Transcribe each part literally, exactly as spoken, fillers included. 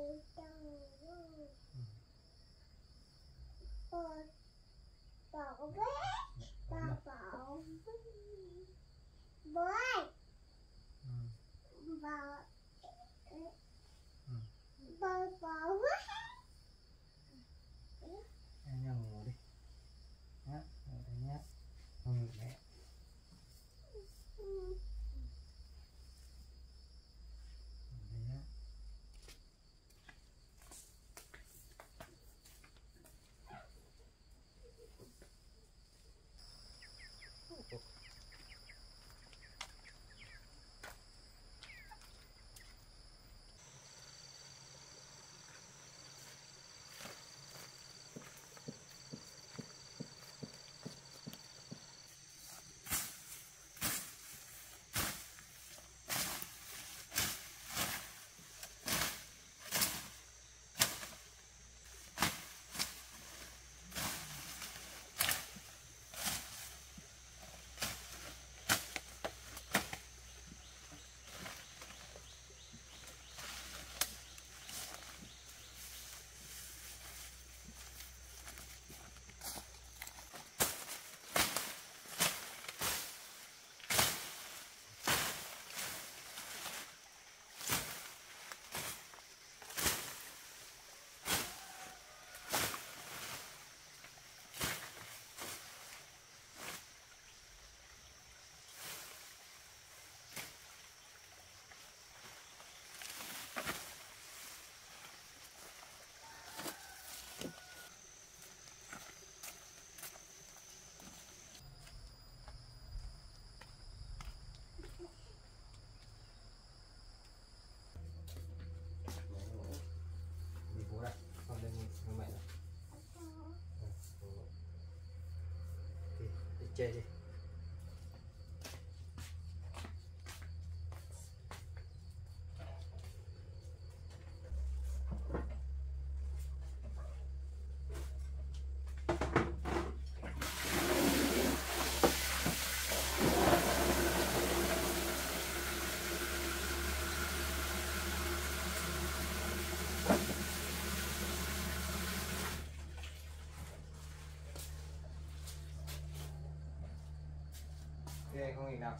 いっちゃいで。Đây không hình nào.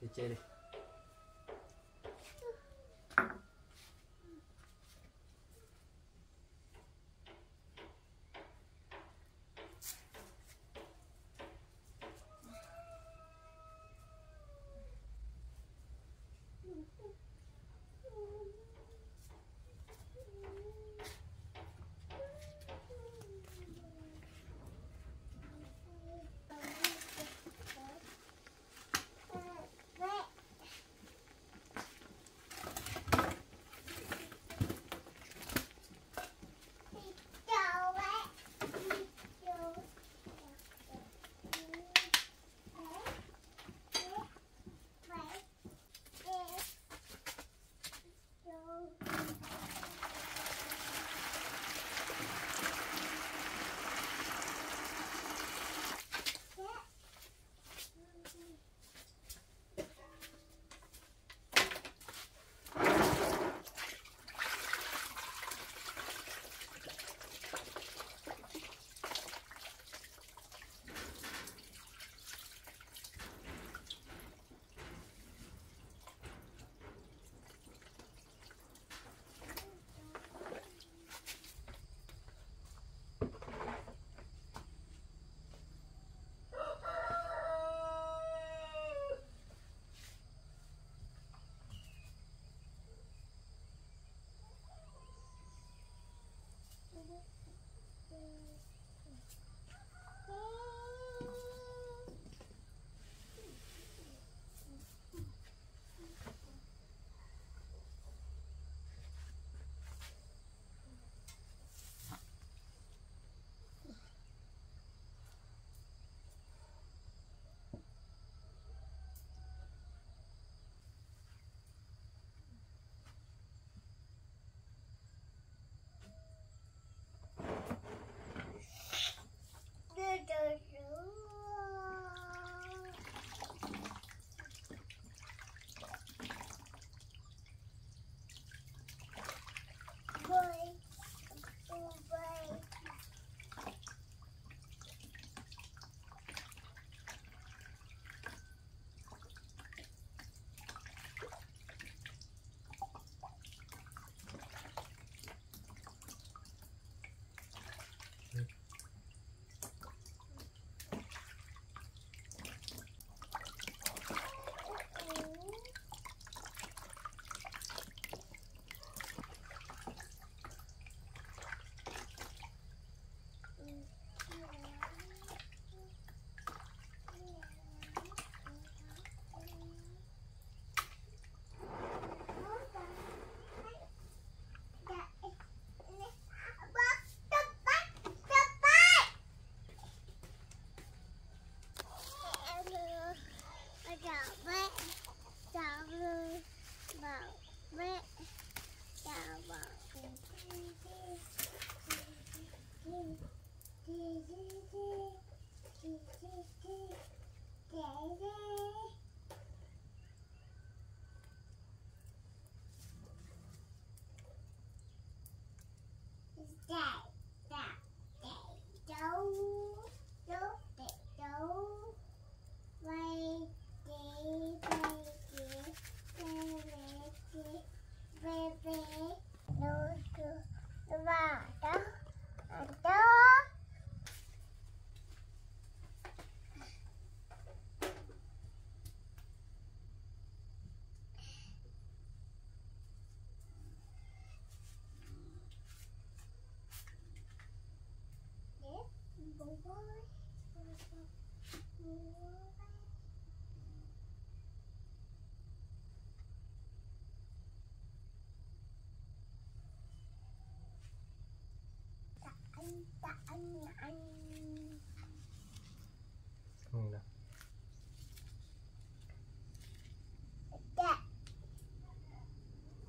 đi chơi đi. Không đâu.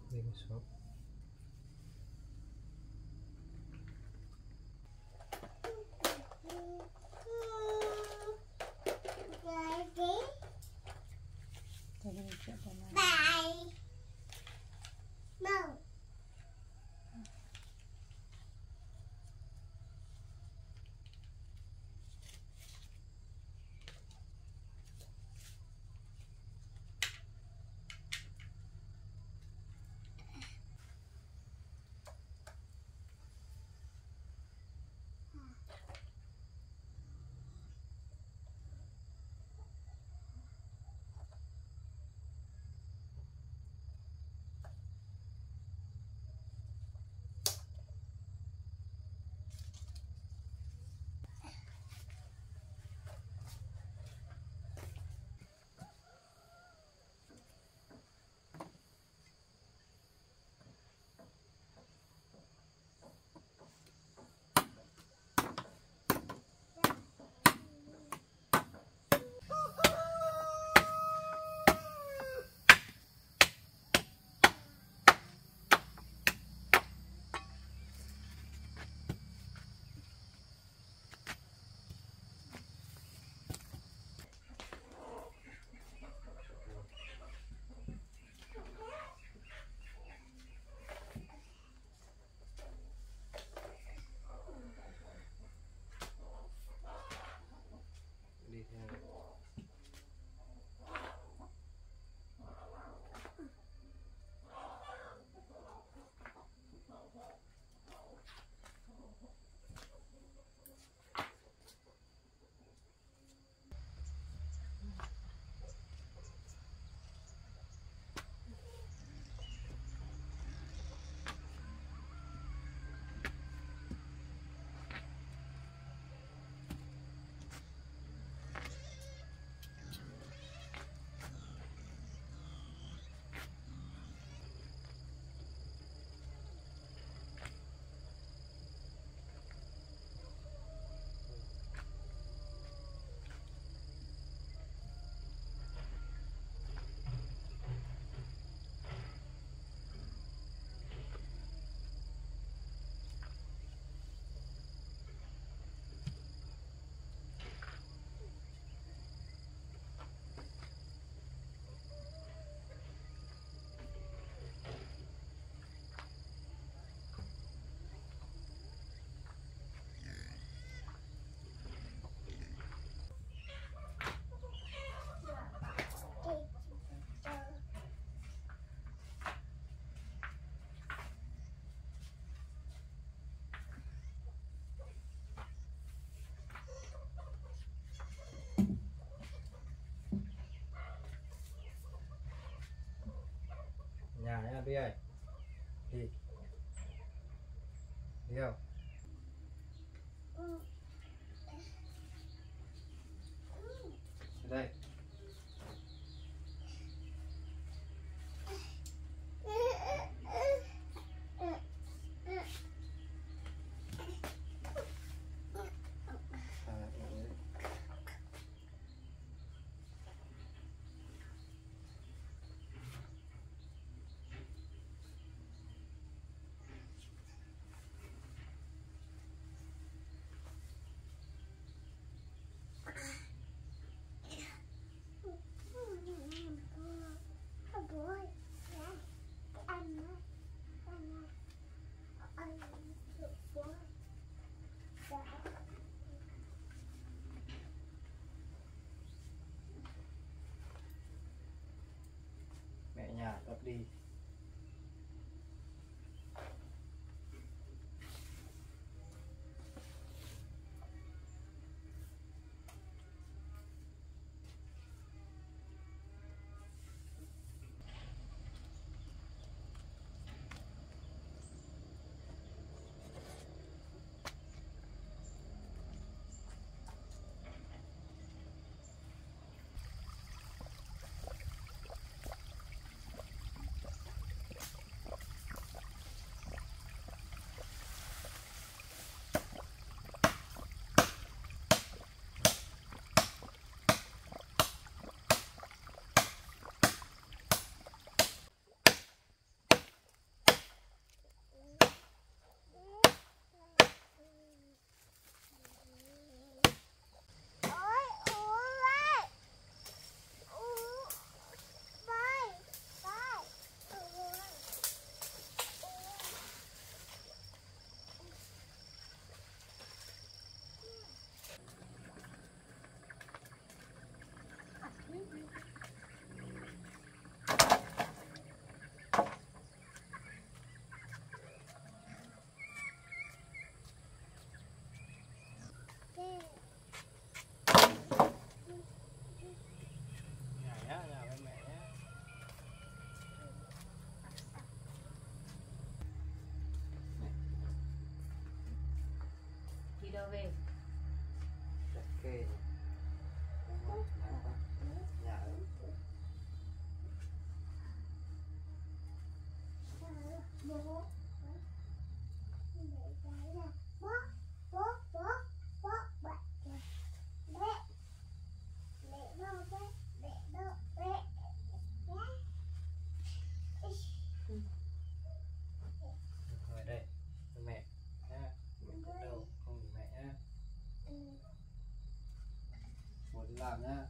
Đi cái số. Bye. No. Bye. Đi. Đi. Đi không? Đây. Mẹ nhà tập đi. Về okay. Làm nhá.